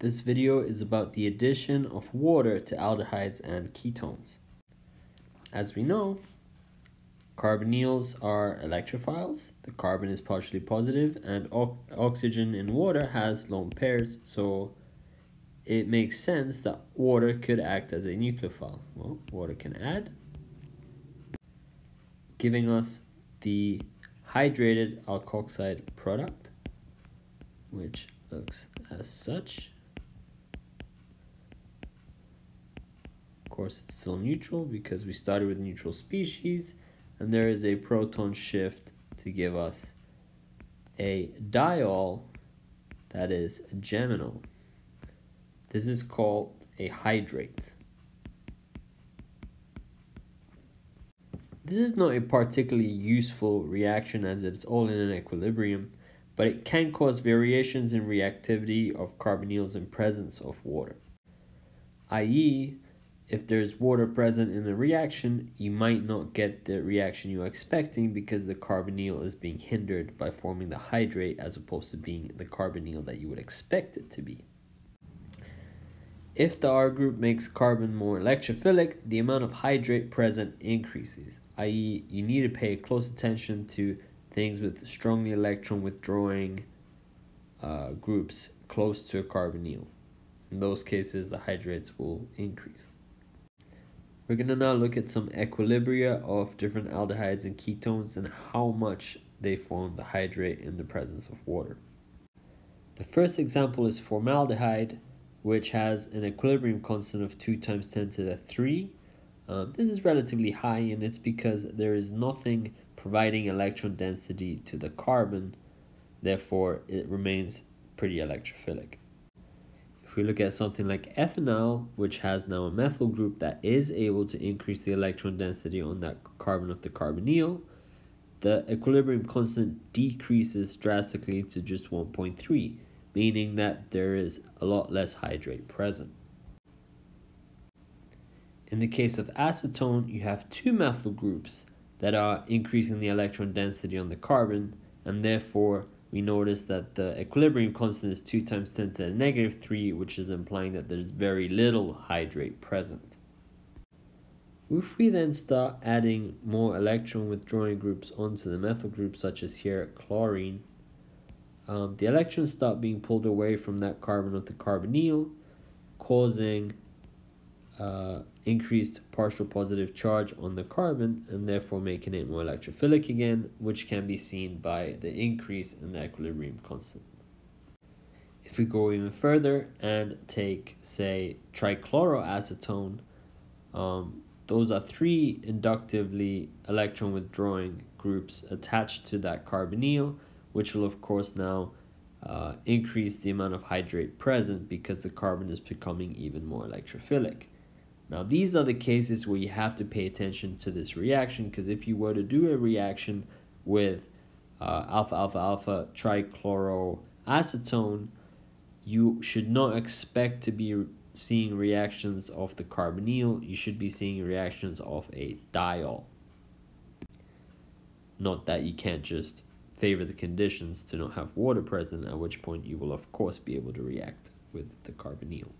This video is about the addition of water to aldehydes and ketones. As we know, carbonyls are electrophiles. The carbon is partially positive and oxygen in water has lone pairs, so it makes sense that water could act as a nucleophile. Well, water can add, giving us the hydrated alkoxide product, which looks as such. Of course, it's still neutral because we started with neutral species, and there is a proton shift to give us a diol that is geminal. This is called a hydrate. This is not a particularly useful reaction as it's all in an equilibrium, but it can cause variations in reactivity of carbonyls in presence of water. i.e., if there's water present in the reaction, you might not get the reaction you're expecting because the carbonyl is being hindered by forming the hydrate as opposed to being the carbonyl that you would expect it to be. If the R group makes carbon more electrophilic, the amount of hydrate present increases, i.e., you need to pay close attention to things with strongly electron withdrawing groups close to a carbonyl. In those cases, the hydrates will increase. We're going to now look at some equilibria of different aldehydes and ketones and how much they form the hydrate in the presence of water. The first example is formaldehyde, which has an equilibrium constant of 2 × 10⁵. This is relatively high, and it's because there is nothing providing electron density to the carbon, therefore it remains pretty electrophilic. If we look at something like ethanol, which has now a methyl group that is able to increase the electron density on that carbon of the carbonyl, the equilibrium constant decreases drastically to just 1.3, meaning that there is a lot less hydrate present. In the case of acetone, you have two methyl groups that are increasing the electron density on the carbon, and therefore we notice that the equilibrium constant is 2 × 10⁻³, which is implying that there's very little hydrate present. If we then start adding more electron withdrawing groups onto the methyl group, such as here chlorine, the electrons start being pulled away from that carbon of the carbonyl, causing increased partial positive charge on the carbon and therefore making it more electrophilic again, which can be seen by the increase in the equilibrium constant. If we go even further and take, say, trichloroacetone, those are three inductively electron withdrawing groups attached to that carbonyl, which will of course now increase the amount of hydrate present because the carbon is becoming even more electrophilic. Now, these are the cases where you have to pay attention to this reaction, because if you were to do a reaction with alpha-alpha-alpha trichloroacetone, you should not expect to be seeing reactions of the carbonyl. You should be seeing reactions of a diol. Not that you can't just favor the conditions to not have water present, at which point you will of course be able to react with the carbonyl.